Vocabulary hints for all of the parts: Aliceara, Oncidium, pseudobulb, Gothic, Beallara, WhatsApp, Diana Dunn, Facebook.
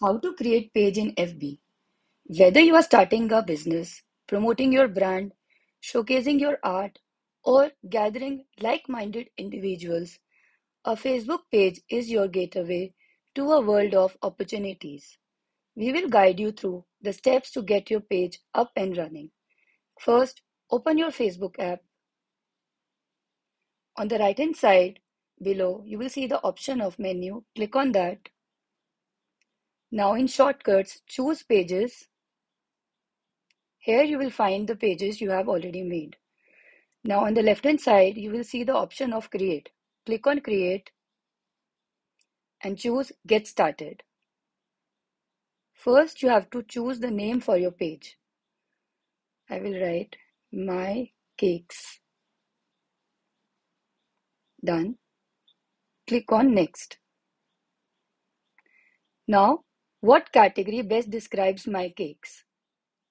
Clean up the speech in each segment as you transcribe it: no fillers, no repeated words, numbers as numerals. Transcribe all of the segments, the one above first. How to create page in FB. Whether you are starting a business, promoting your brand, showcasing your art, or gathering like-minded individuals, a Facebook page is your gateway to a world of opportunities. We will guide you through the steps to get your page up and running. First, open your Facebook app. On the right-hand side below, you will see the option of menu. Click on that. Now in shortcuts, choose pages. Here you will find the pages you have already made. Now on the left hand side, you will see the option of create. Click on create and choose get started. First, you have to choose the name for your page. I will write my cakes. Done. Click on next. Now, what category best describes my cakes?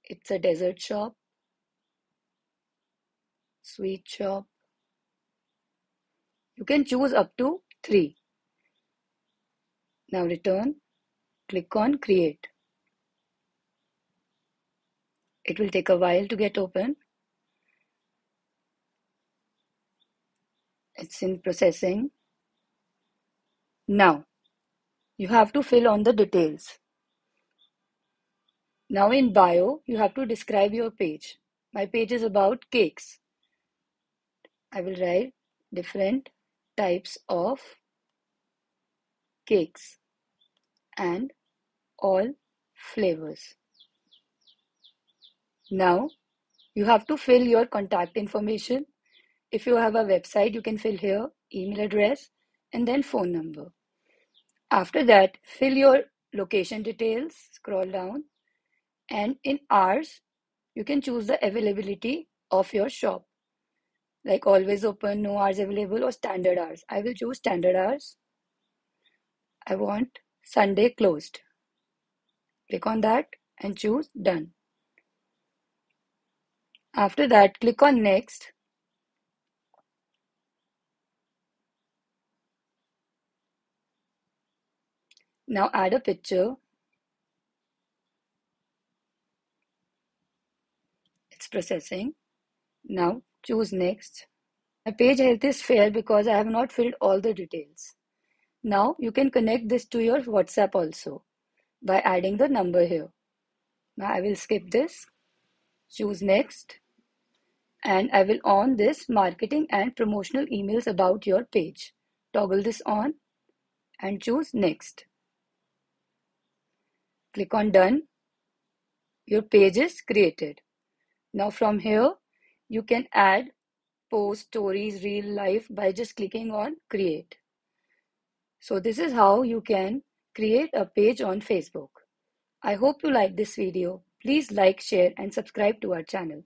It's a dessert shop, sweet shop. You can choose up to 3. Now return, click on create. It will take a while to get open. It's in processing. Now, you have to fill on the details. Now in bio, you have to describe your page. My page is about cakes. I will write different types of cakes and all flavors. Now, you have to fill your contact information. If you have a website, you can fill here email address and then phone number. After that, fill your location details, scroll down, and in hours, you can choose the availability of your shop. Like always open, no hours available, or standard hours. I will choose standard hours. I want Sunday closed. Click on that and choose done. After that, click on next. Now add a picture. It's processing. Now choose next. My page health is fair because I have not filled all the details. Now you can connect this to your WhatsApp also by adding the number here. Now I will skip this. Choose next. And I will on this marketing and promotional emails about your page. Toggle this on and choose next. Click on done. Your page is created. Now from here, you can add post, stories, real life by just clicking on create. So this is how you can create a page on Facebook. I hope you like this video. Please like, share, and subscribe to our channel.